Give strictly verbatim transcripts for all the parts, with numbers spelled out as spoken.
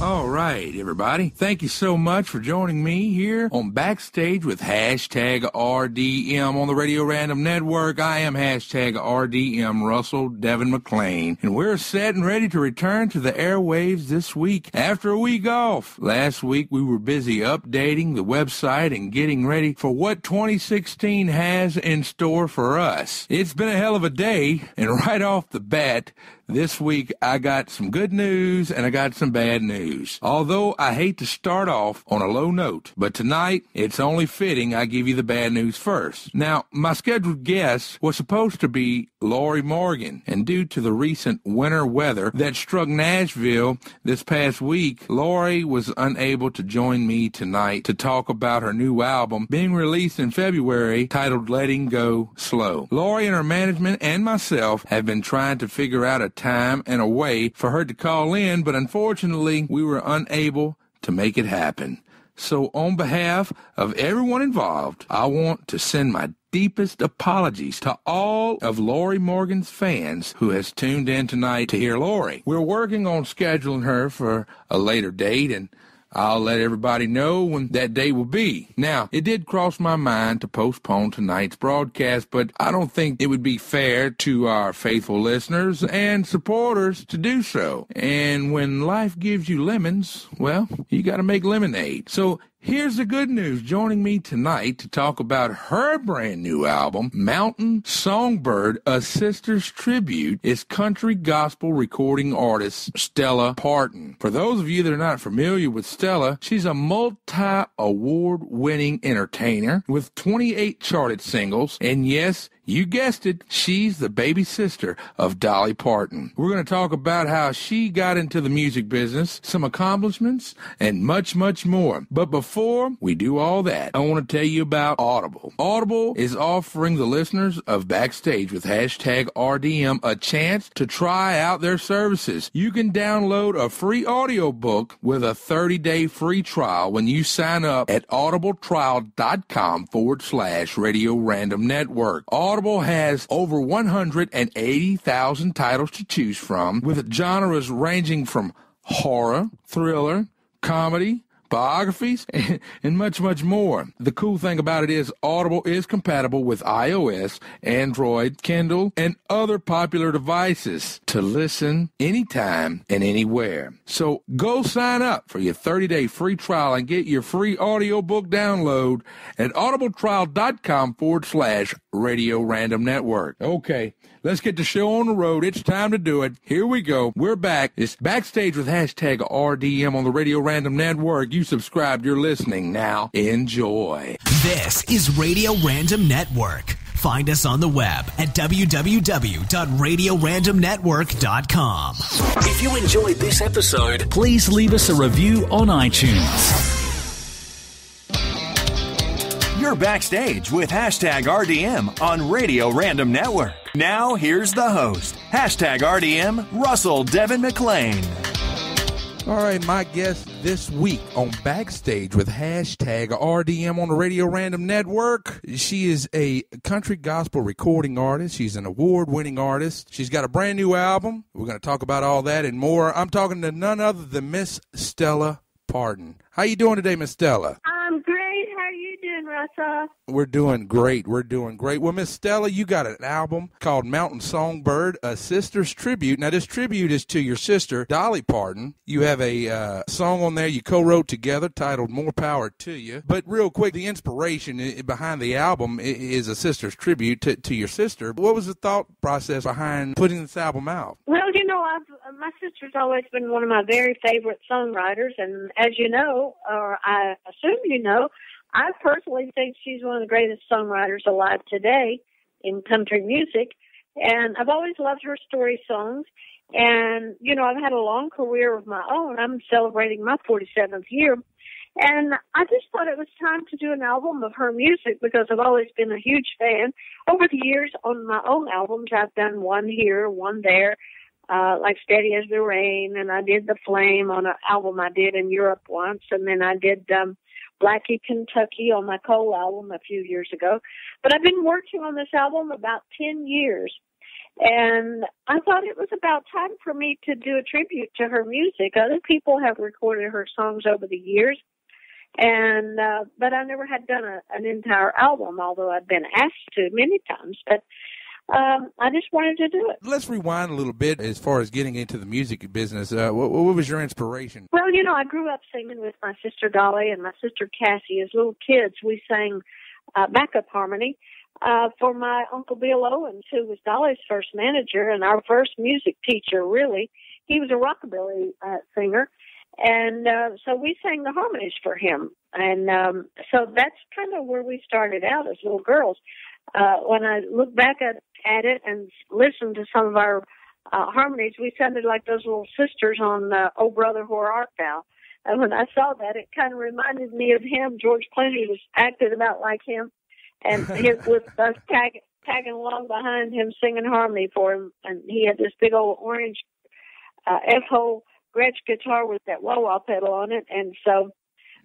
All right, everybody. Thank you so much for joining me here on Backstage with hashtag R D M on the Radio Random Network. I am hashtag R D M Russell Devin McLain, and we're set and ready to return to the airwaves this week after a week off. Last week, we were busy updating the website and getting ready for what twenty sixteen has in store for us. It's been a hell of a day, and right off the bat, this week, I got some good news and I got some bad news. Although I hate to start off on a low note, but tonight, it's only fitting I give you the bad news first. Now, my scheduled guest was supposed to be Lori Morgan, and due to the recent winter weather that struck Nashville this past week, Lori was unable to join me tonight to talk about her new album being released in February titled Letting Go Slow. Lori and her management and myself have been trying to figure out a time and a way for her to call in, but unfortunately we were unable to make it happen. So on behalf of everyone involved, I want to send my deepest apologies to all of Lori Morgan's fans who has tuned in tonight to hear Lori. We're working on scheduling her for a later date, and I'll let everybody know when that day will be. Now, it did cross my mind to postpone tonight's broadcast, but I don't think it would be fair to our faithful listeners and supporters to do so. And when life gives you lemons, well, you got to make lemonade. So here's the good news. Joining me tonight to talk about her brand new album, Mountain Songbird, A Sister's Tribute, is country gospel recording artist Stella Parton. For those of you that are not familiar with Stella, she's a multi-award-winning entertainer with twenty-eight charted singles, and yes, you guessed it, she's the baby sister of Dolly Parton. We're going to talk about how she got into the music business, some accomplishments, and much, much more. But before we do all that, I want to tell you about Audible. Audible is offering the listeners of Backstage with hashtag R D M a chance to try out their services. You can download a free audiobook with a thirty-day free trial when you sign up at audibletrial.com forward slash Radio Random Network. Audible has over one hundred eighty thousand titles to choose from, with genres ranging from horror, thriller, comedy, biographies, and much, much more. The cool thing about it is Audible is compatible with iOS, Android, Kindle, and other popular devices to listen anytime and anywhere. So go sign up for your thirty-day free trial and get your free audiobook download at audibletrial.com forward slash Radio Random Network. Okay, let's get the show on the road. It's time to do it. Here we go. We're back. It's Backstage with hashtag R D M on the Radio Random Network. You subscribed. You're listening now. Enjoy. This is Radio Random Network. Find us on the web at w w w dot radio random network dot com. If you enjoyed this episode, please leave us a review on iTunes. You're Backstage with hashtag R D M on Radio Random Network. Now here's the host, hashtag R D M, Russell Devin McLain. All right, my guest this week on Backstage with hashtag R D M on the Radio Random Network. She is a country gospel recording artist. She's an award-winning artist. She's got a brand new album. We're going to talk about all that and more. I'm talking to none other than Miss Stella Parton. How you doing today, Miss Stella? I'm great. Russell. We're doing great. We're doing great. Well, Miss Stella, you got an album called Mountain Songbird, A Sister's Tribute. Now, this tribute is to your sister, Dolly Parton. You have a uh, song on there you co-wrote together titled More Power to You. But real quick, the inspiration behind the album is A Sister's Tribute to, to your sister. What was the thought process behind putting this album out? Well, you know, I've, my sister's always been one of my very favorite songwriters. And as you know, or I assume you know, I personally think she's one of the greatest songwriters alive today in country music, and I've always loved her story songs, and, you know, I've had a long career of my own. I'm celebrating my forty-seventh year, and I just thought it was time to do an album of her music because I've always been a huge fan. Over the years on my own albums, I've done one here, one there, uh, like Steady as the Rain, and I did The Flame on an album I did in Europe once, and then I did um, Blackie, Kentucky on my Cole album a few years ago. But I've been working on this album about ten years, and I thought it was about time for me to do a tribute to her music. Other people have recorded her songs over the years, and uh, but I never had done a, an entire album, although I've been asked to many times. But Um, I just wanted to do it. Let's rewind a little bit as far as getting into the music business. Uh, what, what was your inspiration? Well, you know, I grew up singing with my sister Dolly and my sister Cassie. As little kids, we sang uh, backup harmony uh, for my Uncle Bill Owens, who was Dolly's first manager and our first music teacher, really. He was a rockabilly uh, singer. And uh, so we sang the harmonies for him. And um, so that's kind of where we started out as little girls. Uh, when I look back at, at it and listen to some of our uh, harmonies, we sounded like those little sisters on uh, Oh Brother Who Art Thou. And when I saw that, it kind of reminded me of him. George Clinton was acted about like him, and his, with us tag, tagging along behind him, singing harmony for him. And he had this big old orange uh, F-hole Gretsch guitar with that wah-wah pedal on it. And so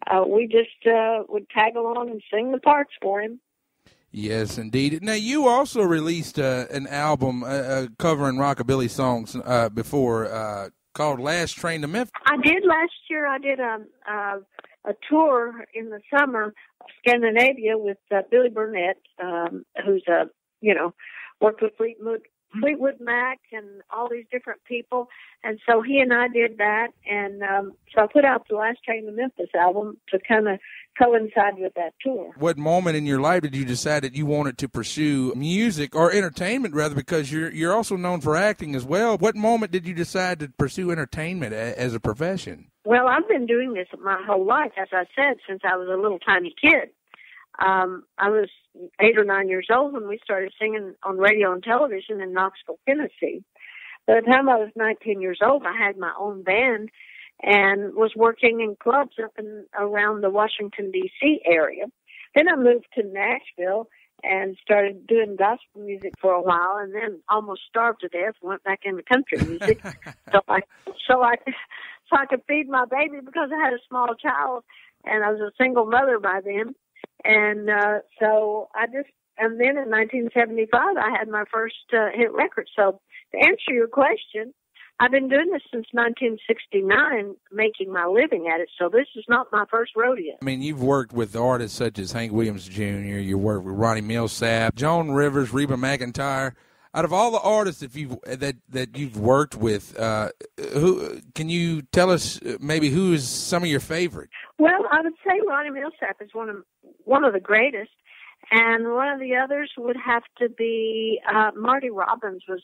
uh, we just uh, would tag along and sing the parts for him. Yes, indeed. Now, you also released uh, an album uh, covering rockabilly songs uh, before uh, called Last Train to Memphis. I did last year. I did a, a, a tour in the summer of Scandinavia with uh, Billy Burnett, um, who's, a, you know, worked with Fleetwood, Fleetwood Mac and all these different people. And so he and I did that. And um, so I put out the Last Train to Memphis album to kind of coincide with that tour. What moment in your life did you decide that you wanted to pursue music or entertainment, rather, because you're you're also known for acting as well? What moment did you decide to pursue entertainment a, as a profession? Well, I've been doing this my whole life, as I said, since I was a little tiny kid. Um, I was eight or nine years old when we started singing on radio and television in Knoxville, Tennessee. By the time I was nineteen years old, I had my own band and was working in clubs up and around the Washington, D C area. Then I moved to Nashville and started doing gospel music for a while, and then almost starved to death, went back into country music. so I so I, so I could feed my baby, because I had a small child, and I was a single mother by then. And uh, so I just, and then in nineteen seventy-five, I had my first uh, hit record. So to answer your question, I've been doing this since nineteen sixty-nine, making my living at it, so this is not my first rodeo. I mean, you've worked with artists such as Hank Williams Junior, you worked with Ronnie Millsap, Joan Rivers, Reba McEntire. Out of all the artists that you've, that, that you've worked with, uh, who can you tell us maybe who is some of your favorite? Well, I would say Ronnie Millsap is one of, one of the greatest, and one of the others would have to be uh, Marty Robbins was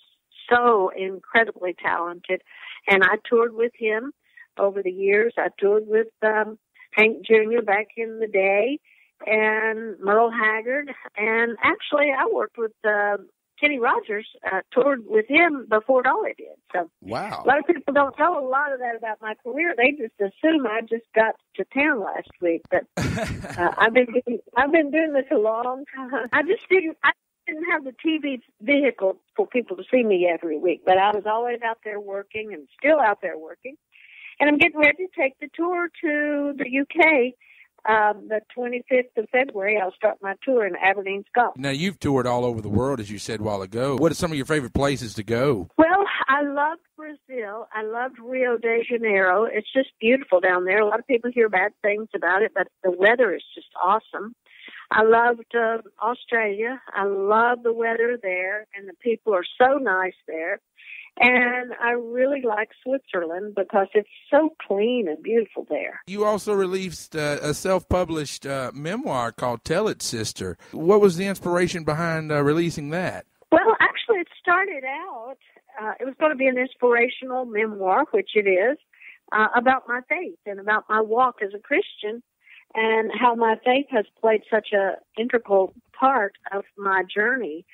so incredibly talented, and I toured with him over the years. I toured with um, Hank Junior back in the day, and Merle Haggard, and actually I worked with uh, Kenny Rogers, uh, toured with him before Dolly did. So wow. A lot of people don't know a lot of that about my career. They just assume I just got to town last week, but uh, I've been doing, I've been doing this a long time. I just didn't. I, didn't have the T V vehicle for people to see me every week, but I was always out there working and still out there working. And I'm getting ready to take the tour to the U K um, the twenty-fifth of February. I'll start my tour in Aberdeen, Scotland. Now, you've toured all over the world, as you said a while ago. What are some of your favorite places to go? Well, I loved Brazil. I loved Rio de Janeiro. It's just beautiful down there. A lot of people hear bad things about it, but the weather is just awesome. I loved uh, Australia. I love the weather there, and the people are so nice there. And I really like Switzerland because it's so clean and beautiful there. You also released uh, a self-published uh, memoir called Tell It, Sister. What was the inspiration behind uh, releasing that? Well, actually, it started out, uh, it was going to be an inspirational memoir, which it is, uh, about my faith and about my walk as a Christian, and how my faith has played such an integral part of my journey,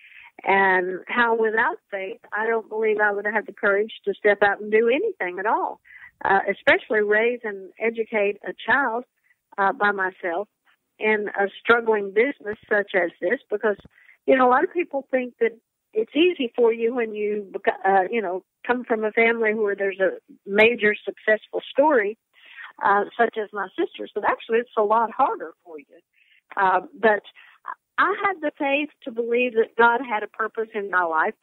and how without faith, I don't believe I would have the courage to step out and do anything at all, uh, especially raise and educate a child uh, by myself in a struggling business such as this, because, you know, a lot of people think that it's easy for you when you, uh, you know, come from a family where there's a major successful story, uh, such as my sister's. But actually, it's a lot harder for you. Uh, but I had the faith to believe that God had a purpose in my life,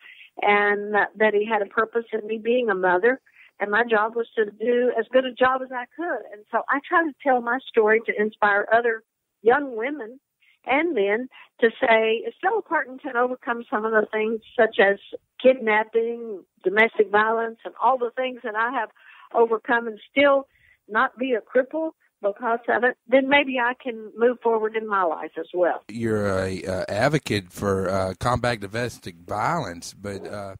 and that He had a purpose in me being a mother. And my job was to do as good a job as I could. And so I try to tell my story to inspire other young women and men to say, Stella Parton can overcome some of the things such as kidnapping, domestic violence, and all the things that I have overcome and still not be a cripple because of it, then maybe I can move forward in my life as well. You're a uh, advocate for uh, combat domestic violence, but... Uh...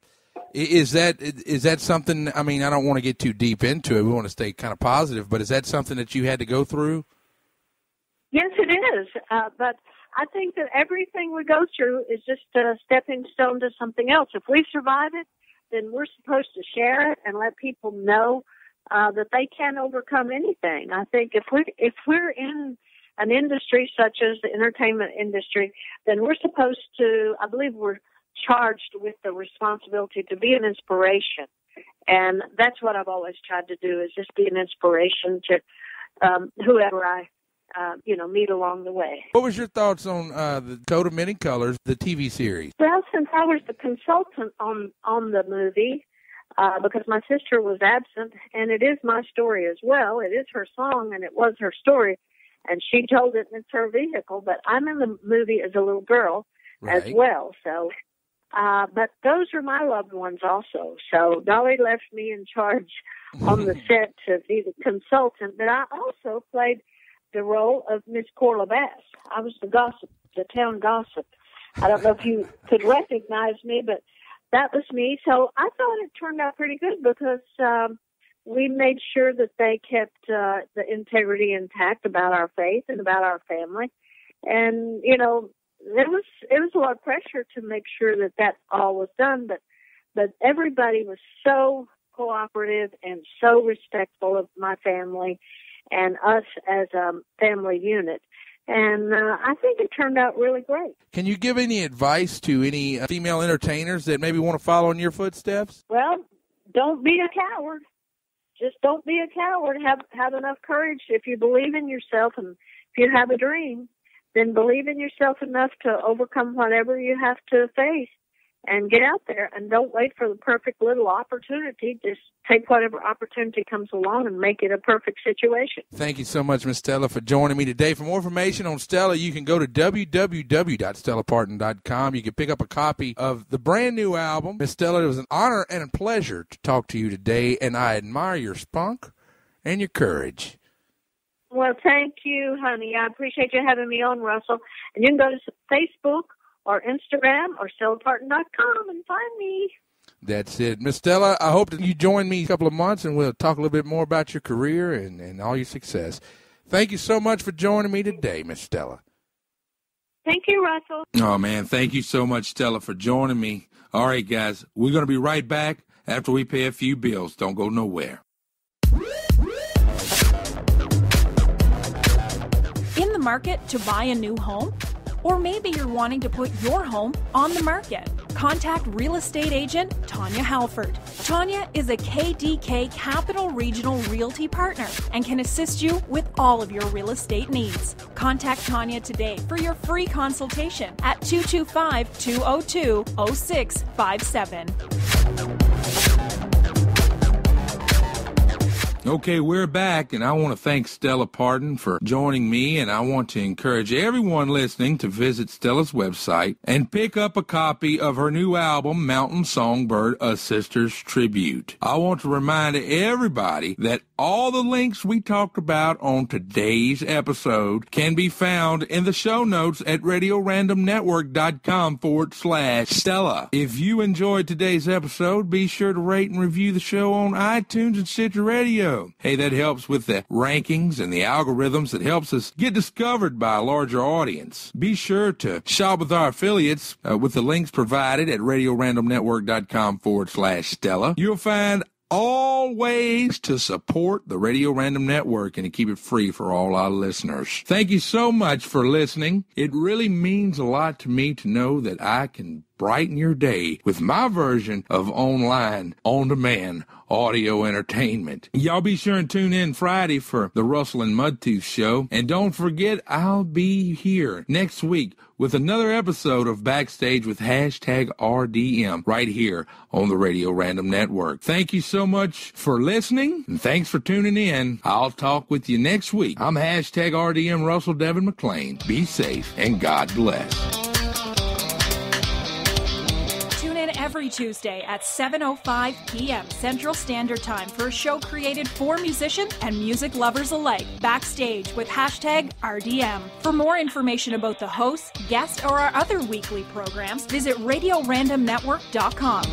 Is that is that something, I mean, I don't want to get too deep into it. We want to stay kind of positive, but is that something that you had to go through? Yes, it is. Uh, but I think that everything we go through is just a stepping stone to something else. If we survive it, then we're supposed to share it and let people know uh, that they can overcome anything. I think if we if we're in an industry such as the entertainment industry, then we're supposed to, I believe we're, charged with the responsibility to be an inspiration, and that's what I've always tried to do, is just be an inspiration to um, whoever I uh, you know meet along the way. What was your thoughts on uh, the Coat of Many Colors, the T V series? Well, since I was the consultant on on the movie, uh, because my sister was absent, and it is my story as well. It is her song, and it was her story, and she told it, and it's her vehicle. But I'm in the movie as a little girl, right, as well, so. Uh, but those are my loved ones also. So Dolly left me in charge on the set to be the consultant. But I also played the role of Miss Corla Bass. I was the gossip, the town gossip. I don't know if you could recognize me, but that was me. So I thought it turned out pretty good because um, we made sure that they kept uh, the integrity intact about our faith and about our family. And, you know, It was it was a lot of pressure to make sure that that all was done, but but everybody was so cooperative and so respectful of my family and us as a family unit, and uh, I think it turned out really great. Can you give any advice to any uh, female entertainers that maybe want to follow in your footsteps? Well, don't be a coward. Just don't be a coward. Have have enough courage if you believe in yourself and if you have a dream. Then believe in yourself enough to overcome whatever you have to face and get out there and don't wait for the perfect little opportunity. Just take whatever opportunity comes along and make it a perfect situation. Thank you so much, Miss Stella, for joining me today. For more information on Stella, you can go to w w w dot stella parton dot com. You can pick up a copy of the brand new album. Miss Stella, it was an honor and a pleasure to talk to you today, and I admire your spunk and your courage. Well, thank you, honey. I appreciate you having me on, Russell. And you can go to Facebook or Instagram or stella parton dot com and find me. That's it. Miss Stella, I hope that you join me in a couple of months, and we'll talk a little bit more about your career and, and all your success. Thank you so much for joining me today, Miss Stella. Thank you, Russell. Oh, man, thank you so much, Stella, for joining me. All right, guys, we're going to be right back after we pay a few bills. Don't go nowhere. Market to buy a new home? Or maybe you're wanting to put your home on the market. Contact real estate agent Tanya Halford. Tanya is a K D K Capital Regional Realty partner and can assist you with all of your real estate needs. Contact Tanya today for your free consultation at two two five, two zero two, zero six five seven. Okay, we're back, and I want to thank Stella Parton for joining me, and I want to encourage everyone listening to visit Stella's website and pick up a copy of her new album, Mountain Songbird, A Sister's Tribute. I want to remind everybody that all the links we talked about on today's episode can be found in the show notes at radio random network dot com forward slash Stella. If you enjoyed today's episode, be sure to rate and review the show on iTunes and Stitcher Radio. Hey, that helps with the rankings and the algorithms. It helps us get discovered by a larger audience. Be sure to shop with our affiliates uh, with the links provided at radio random network dot com forward slash Stella. You'll find all ways to support the Radio Random Network and to keep it free for all our listeners. Thank you so much for listening. It really means a lot to me to know that I can brighten your day with my version of online, on-demand audio entertainment. Y'all be sure and tune in Friday for the Russell and Mudtooth Show. And don't forget, I'll be here next week with another episode of Backstage with hashtag R D M right here on the Radio Random Network. Thank you so much for listening, and thanks for tuning in. I'll talk with you next week. I'm hashtag R D M Russell Devin McLain. Be safe, and God bless. Every Tuesday at seven oh five p.m. Central Standard Time for a show created for musicians and music lovers alike, Backstage with hashtag R D M. For more information about the host, guest, or our other weekly programs, visit radio random network dot com.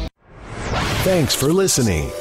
Thanks for listening